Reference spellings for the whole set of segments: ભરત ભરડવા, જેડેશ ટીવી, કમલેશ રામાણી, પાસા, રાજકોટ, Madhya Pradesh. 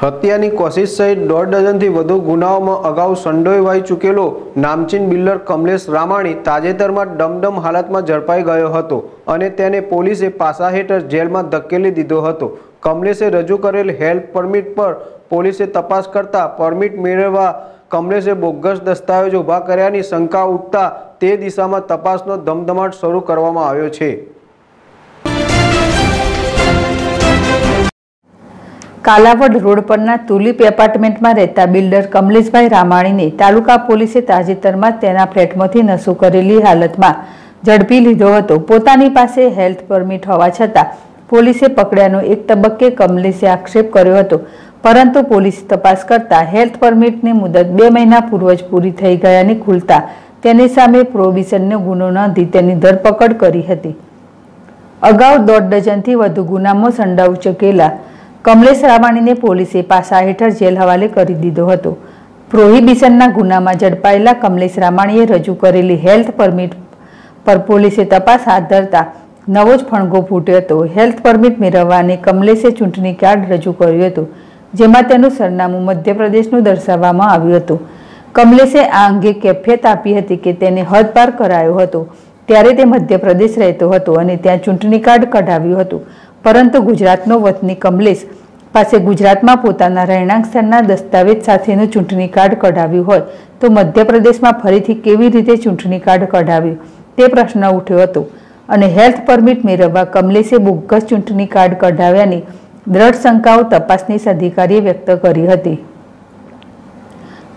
હત્યાની કોશિશ સહિત 12 ડઝનથી વધુ ગુનાઓમાં અગાઉ સંડોઈ વાઈ ચૂકેલો નામચીન બિલ્ડર કમલેશ રામાણી તાજેતરમાં ડમડમ હાલતમાં ઝડપાઈ ગયો હતો અને તેને પોલીસે પાસાહેટ જેલમાં ધકેલી દીધો હતો. કમલેશે રજૂ કરેલ હેલ્પ પરમિટ પર પોલીસે તપાસ કરતા પરમિટ મેળવવા કમલેશે બોગસ દસ્તાવેજો ઊભા કર્યાની શંકા ઉઠતા તે દિશામાં તપાસનો ધમધમાટ શરૂ કરવામાં આવ્યો છે. કાલાવડ રોડ પરના તુલીપ એપાર્ટમેન્ટમાં રહેતા બિલ્ડર કમલેશભાઈ રામાણીને તાલુકા પોલીસે તાજેતરમાં તેના ફ્લેટમાંથી નસું કરેલી હાલતમાં ઝડપી લીધો હતો. પોતાની પાસે હેલ્થ પરમિટ હોવા છતાં પોલીસે પકડ્યાનો એક તબક્કે કમલેશે આક્ષેપ કર્યો હતો, પરંતુ પોલીસ તપાસ કરતા હેલ્થ પરમિટની મુદત 2 મહિના પૂર્વ જ પૂરી થઈ ગયાની ખુલતા તેની સામે પ્રોહિબિશનનો ગુનો નોંધી તેની ધરપકડ કરી હતી. અગાઉ 12 ડઝનથી વધુ ગુનામાં સંડોવાઈ ચૂકેલા કમલેશ રામાણીને પોલીસે પાસા હેઠળ જેલ હવાલે કરી દીધો હતો. પ્રોહિબિશનના ગુનામાં ઝડપાયેલા કમલેશ રામાણીએ રજૂ કરેલી હેલ્થ પરમિટ પર પોલીસે તપાસ હાથ ધરતા નવો જ ફણગો ફૂટ્યો હતો. હેલ્થ પરમિટ મેળવવાને કમલેશે ચૂંટણી કાર્ડ રજૂ કર્યું હતું, જેમાં તેનું સરનામું મધ્યપ્રદેશનું દર્શાવવામાં આવ્યું હતું. કમલેશે આ અંગે કેફિયત આપી હતી કે તેને હદપાર કરાયો હતો ત્યારે તે મધ્યપ્રદેશ રહેતો હતો અને ત્યાં ચૂંટણી કાર્ડ કઢાવ્યું હતું, પરંતુ ગુજરાતનો વતની કમલેશ પાસે ગુજરાતમાં પોતાના રહેણાંક સ્થળના દસ્તાવેજ સાથેનું ચૂંટણી કાર્ડ કઢાવ્યું હોય તો મધ્યપ્રદેશમાં ફરીથી કેવી રીતે ચૂંટણી કાર્ડ કઢાવ્યું તે પ્રશ્ન ઉઠ્યો હતો અને હેલ્થ પરમિટ મેળવવા કમલેશે બોગસ ચૂંટણી કાર્ડ કઢાવ્યાની દ્રઢ શંકાઓ તપાસનીશ અધિકારીએ વ્યક્ત કરી હતી.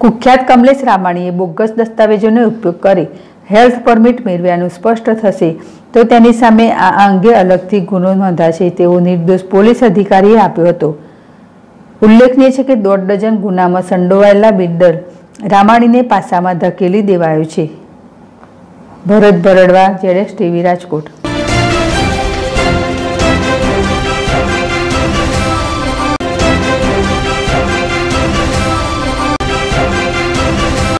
કુખ્યાત કમલેશ રામાણીએ બોગસ દસ્તાવેજોનો ઉપયોગ કરી હેલ્થ પરમિટ મેળવ્યાનું સ્પષ્ટ થશે તો તેની સામે આ અંગે અલગથી ગુનો નોંધાશે તેવો નિર્દોષ પોલીસ અધિકારીએ આપ્યો હતો. ઉલ્લેખનીય છે કે 12 ડઝન ગુનામાં સંડોવાયેલા બિલ્ડર રામાણીને પાસામાં ધકેલી દેવાયો છે. ભરત ભરડવા, જેડેશ ટીવી, રાજકોટ.